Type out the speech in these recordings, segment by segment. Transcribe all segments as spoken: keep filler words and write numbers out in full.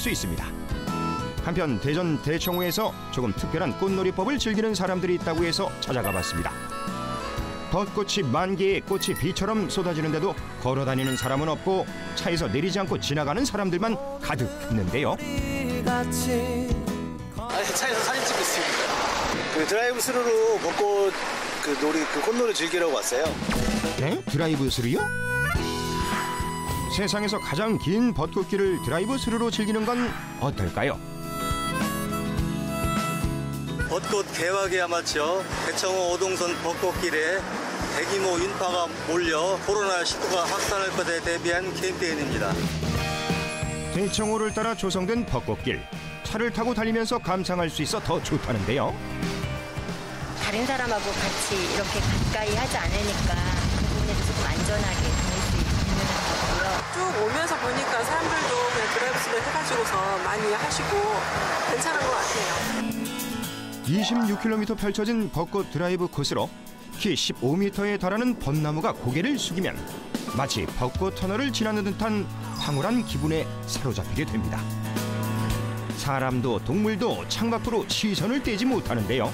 수 있습니다. 한편 대전 대청호에서 조금 특별한 꽃놀이법을 즐기는 사람들이 있다고 해서 찾아가 봤습니다. 벚꽃이 만개에 꽃이 비처럼 쏟아지는데도 걸어다니는 사람은 없고 차에서 내리지 않고 지나가는 사람들만 가득 있는데요. 아니, 차에서 사진 찍고 있습니다. 그 드라이브스루로 벚꽃 그 놀이 그 꽃놀이 즐기려고 왔어요. 네? 드라이브스루요? 세상에서 가장 긴 벚꽃길을 드라이브스루로 즐기는 건 어떨까요? 벚꽃 개화기에 맞춰 대청호 오동선 벚꽃길에 대규모 인파가 몰려 코로나 십구가 확산할 것에 대비한 캠페인입니다. 대청호를 따라 조성된 벚꽃길. 차를 타고 달리면서 감상할 수 있어 더 좋다는데요. 다른 사람하고 같이 이렇게 가까이 하지 않으니까 그 부분에서 조금 안전하게 쭉 오면서 보니까 사람들도 그냥 드라이브스루 해가지고서 많이 하시고 괜찮은 것 같아요. 이십육 킬로미터 펼쳐진 벚꽃 드라이브 코스로 키 십오 미터에 달하는 벚나무가 고개를 숙이면 마치 벚꽃 터널을 지나는 듯한 황홀한 기분에 사로잡히게 됩니다. 사람도 동물도 창밖으로 시선을 떼지 못하는데요.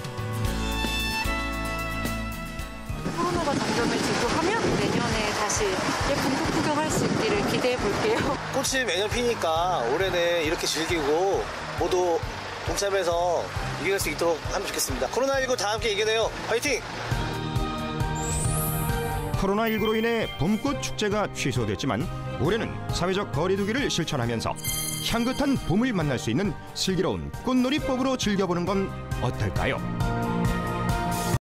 코로나가 잠잠해지고 하면 내년에 다시 예쁜 꽃 구경할 수 있기를 기대해 볼게요. 꽃이 매년 피니까 올해는 이렇게 즐기고 모두 동참해서 이겨낼 수 있도록 하면 좋겠습니다. 코로나 십구 다 함께 이겨내요. 화이팅! 코로나 십구로 인해 봄꽃 축제가 취소됐지만 올해는 사회적 거리 두기를 실천하면서 향긋한 봄을 만날 수 있는 슬기로운 꽃놀이법으로 즐겨보는 건 어떨까요?